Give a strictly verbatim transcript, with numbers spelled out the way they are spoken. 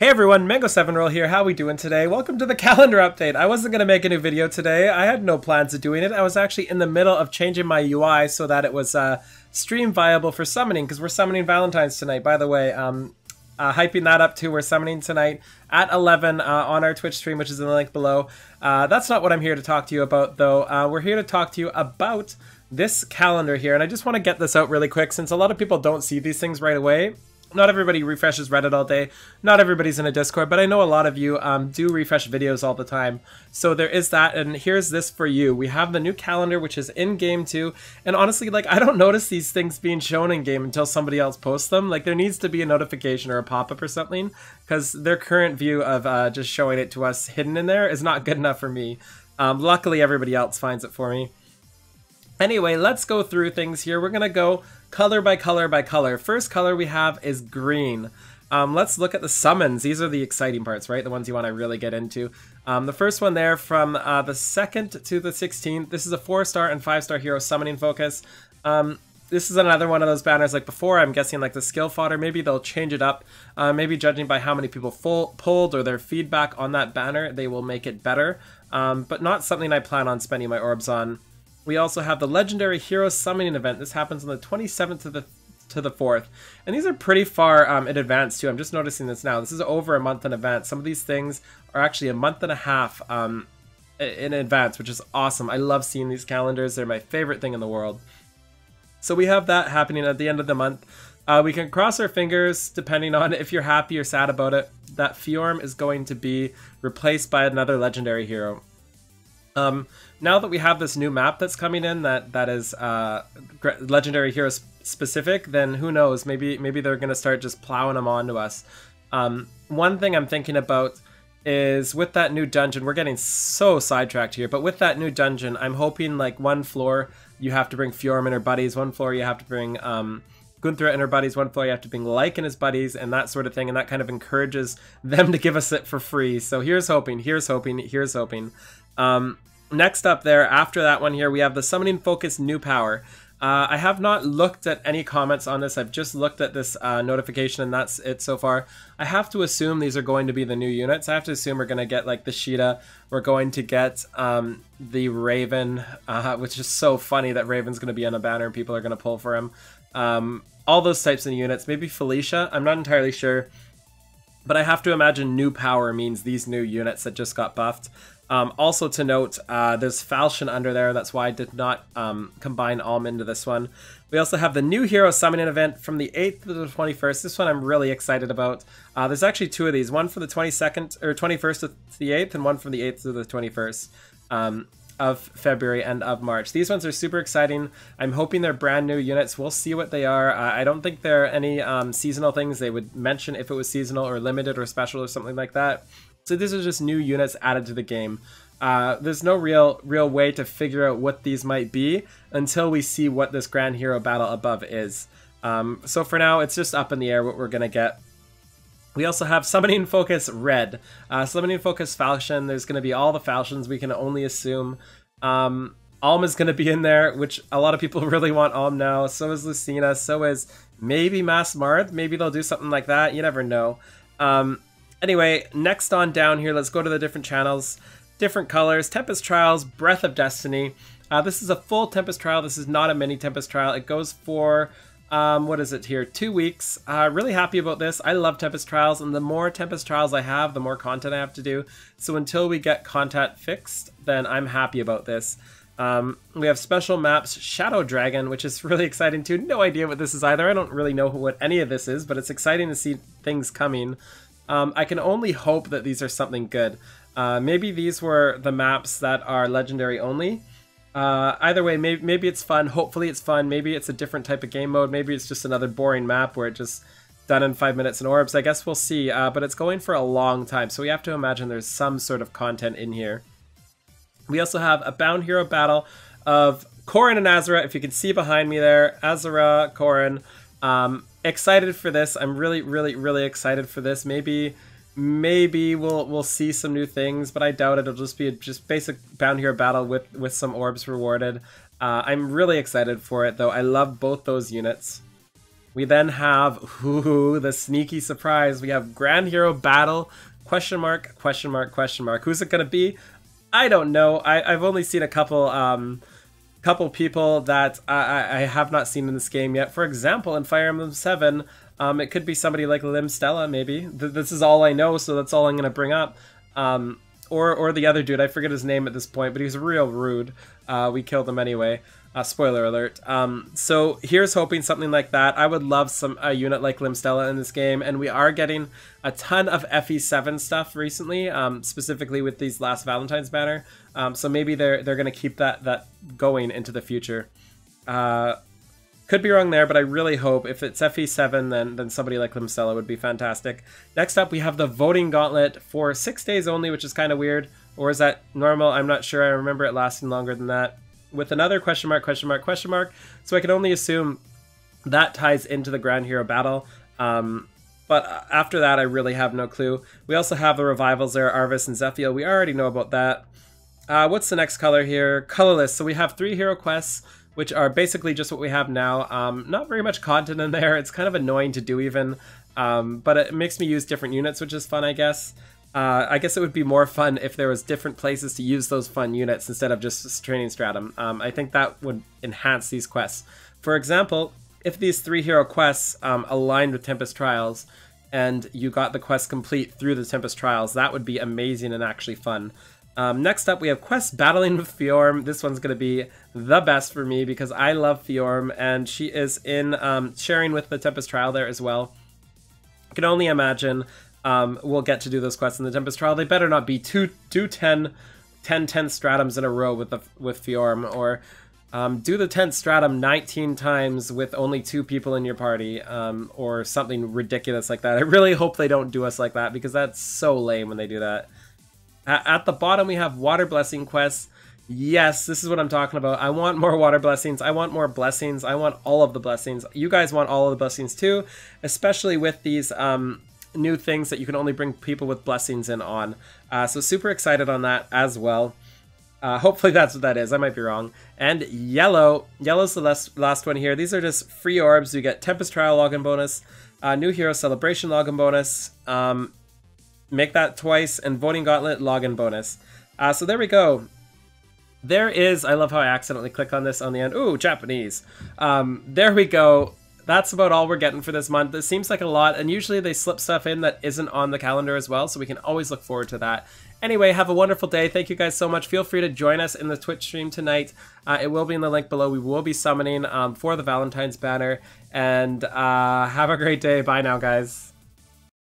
Hey everyone, Mango seven roll here. How we doing today? Welcome to the calendar update. I wasn't going to make a new video today. I had no plans of doing it. I was actually in the middle of changing my U I so that it was uh, stream viable for summoning, because we're summoning Valentine's tonight. By the way, um, uh, hyping that up too, we're summoning tonight at eleven uh, on our Twitch stream, which is in the link below. Uh, that's not what I'm here to talk to you about though. Uh, we're here to talk to you about this calendar here, and I just want to get this out really quick since a lot of people don't see these things right away. Not everybody refreshes Reddit all day, not everybody's in a Discord, but I know a lot of you um, do refresh videos all the time. So there is that, and here's this for you. We have the new calendar, which is in game too, and honestly, like, I don't notice these things being shown in game until somebody else posts them. Like, there needs to be a notification or a pop-up or something, because their current view of uh, just showing it to us hidden in there is not good enough for me. Um, luckily, everybody else finds it for me. Anyway, let's go through things here. We're going to go color by color by color. First color we have is green. Um, let's look at the summons. These are the exciting parts, right? The ones you want to really get into. Um, the first one there from uh, the second to the sixteenth. This is a four star and five star hero summoning focus. Um, this is another one of those banners like before. I'm guessing like the skill fodder. Maybe they'll change it up. Uh, maybe judging by how many people full pulled or their feedback on that banner, they will make it better. Um, but not something I plan on spending my orbs on. We also have the Legendary Hero Summoning Event. This happens on the twenty-seventh to the to the fourth. And these are pretty far um, in advance too. I'm just noticing this now. This is over a month in advance. Some of these things are actually a month and a half um, in advance, which is awesome. I love seeing these calendars. They're my favorite thing in the world. So we have that happening at the end of the month. Uh, we can cross our fingers depending on if you're happy or sad about it, that Fjorm is going to be replaced by another Legendary Hero. Um, now that we have this new map that's coming in that that is uh, Legendary Hero specific, then who knows? Maybe maybe they're gonna start just plowing them onto us. Um, one thing I'm thinking about is with that new dungeon. We're getting so sidetracked here, but with that new dungeon, I'm hoping like one floor you have to bring Fjorm and her buddies, one floor you have to bring um, Gunther and her buddies, one floor you have to bring Lyke and his buddies, and that sort of thing. And that kind of encourages them to give us it for free. So here's hoping. Here's hoping. Here's hoping. Um, next up there, after that one here, we have the Summoning Focus New Power. Uh, I have not looked at any comments on this. I've just looked at this uh, notification and that's it so far. I have to assume these are going to be the new units. I have to assume we're going to get like the Shiida. We're going to get um, the Raven, uh, which is so funny that Raven's going to be on a banner and people are going to pull for him. Um, all those types of units. Maybe Felicia. I'm not entirely sure. But I have to imagine New Power means these new units that just got buffed. Um, also to note, uh, there's Falchion under there, that's why I did not um, combine Alm into this one. We also have the new hero summoning event from the eighth to the twenty-first. This one I'm really excited about. Uh, there's actually two of these, one from the twenty-second or twenty-first to the eighth, and one from the eighth to the twenty-first um, of February and of March. These ones are super exciting. I'm hoping they're brand new units. We'll see what they are. Uh, I don't think there are any um, seasonal things. They would mention if it was seasonal or limited or special or something like that. So these are just new units added to the game. Uh, there's no real real way to figure out what these might be until we see what this Grand Hero Battle above is. Um, so for now, it's just up in the air what we're going to get. We also have Summoning Focus Red. Uh, Summoning Focus Falchion. There's going to be all the Falchions, we can only assume. Um, Alm is going to be in there, which a lot of people really want Alm now. So is Lucina. So is maybe Mas Marth. Maybe they'll do something like that. You never know. Um... Anyway, next on down here, let's go to the different channels, different colors. Tempest Trials, Breath of Destiny. Uh, this is a full Tempest Trial. This is not a mini Tempest Trial. It goes for, um, what is it here, two weeks. Uh, really happy about this. I love Tempest Trials, and the more Tempest Trials I have, the more content I have to do. So until we get content fixed, then I'm happy about this. Um, we have special maps, Shadow Dragon, which is really exciting too. No idea what this is either. I don't really know what any of this is, but it's exciting to see things coming. Um, I can only hope that these are something good. Uh, maybe these were the maps that are legendary only. Uh, either way, maybe, maybe it's fun. Hopefully it's fun. Maybe it's a different type of game mode. Maybe it's just another boring map where it's just done in five minutes and orbs. I guess we'll see. Uh, but it's going for a long time, so we have to imagine there's some sort of content in here. We also have a Bound Hero Battle of Corrin and Azura. If you can see behind me there, Azura, Corrin. Um, excited for this. I'm really, really, really excited for this. Maybe, maybe we'll we'll see some new things, but I doubt it. It'll just be a just basic Bound Hero Battle with with some orbs rewarded. Uh, I'm really excited for it, though. I love both those units. We then have, ooh, the sneaky surprise. We have Grand Hero Battle, question mark, question mark, question mark. Who's it going to be? I don't know. I, I've only seen a couple um, couple people that I, I have not seen in this game yet. For example, in Fire Emblem seven, um, it could be somebody like Limstella, maybe. Th this is all I know, so that's all I'm going to bring up. Um, or, or the other dude. I forget his name at this point, but he's real rude. Uh, we killed him anyway. Uh, spoiler alert. Um, so here's hoping something like that. I would love some a unit like Limstella in this game, and we are getting a ton of F E seven stuff recently, um, specifically with these last Valentine's banner. Um, so maybe they're they're gonna keep that that going into the future. Uh, could be wrong there, but I really hope if it's F E seven, then then somebody like Limstella would be fantastic. Next up, we have the Voting Gauntlet for six days only, which is kind of weird, or is that normal? I'm not sure. I remember it lasting longer than that. With another question mark, question mark, question mark. So I can only assume that ties into the Grand Hero Battle. Um, but after that, I really have no clue. We also have the revivals there, Arvis and Zephiel. We already know about that. Uh, what's the next color here? Colorless. So we have three hero quests, which are basically just what we have now. Um, not very much content in there. It's kind of annoying to do even. Um, but it makes me use different units, which is fun, I guess. Uh, I guess it would be more fun if there was different places to use those fun units instead of just training stratum. Um, I think that would enhance these quests. For example, if these three hero quests um, aligned with Tempest Trials and you got the quest complete through the Tempest Trials, that would be amazing and actually fun. Um, next up, we have quests battling with Fjorm. This one's going to be the best for me because I love Fjorm, and she is in um, sharing with the Tempest Trial there as well. I can only imagine. Um, we'll get to do those quests in the Tempest Trial. They better not be two, two ten, ten, ten stratums in a row with the, with Fjorm, or um, do the tenth stratum nineteen times with only two people in your party, um, or something ridiculous like that. I really hope they don't do us like that, because that's so lame when they do that. A at the bottom, we have Water Blessing quests. Yes, this is what I'm talking about. I want more water blessings. I want more blessings. I want all of the blessings. You guys want all of the blessings too, especially with these... Um, new things that you can only bring people with blessings in on. Uh, so super excited on that as well. Uh, hopefully that's what that is. I might be wrong. And yellow. Yellow's the last, last one here. These are just free orbs. You get Tempest Trial login bonus, uh, New Hero Celebration login bonus, um, make that twice, and Voting Gauntlet login bonus. Uh, so there we go. There is, I love how I accidentally clicked on this on the end. Ooh, Japanese. Um, there we go. That's about all we're getting for this month. It seems like a lot, and usually they slip stuff in that isn't on the calendar as well, so we can always look forward to that. Anyway, have a wonderful day. Thank you guys so much. Feel free to join us in the Twitch stream tonight. Uh, it will be in the link below. We will be summoning um, for the Valentine's banner, and uh, have a great day. Bye now, guys.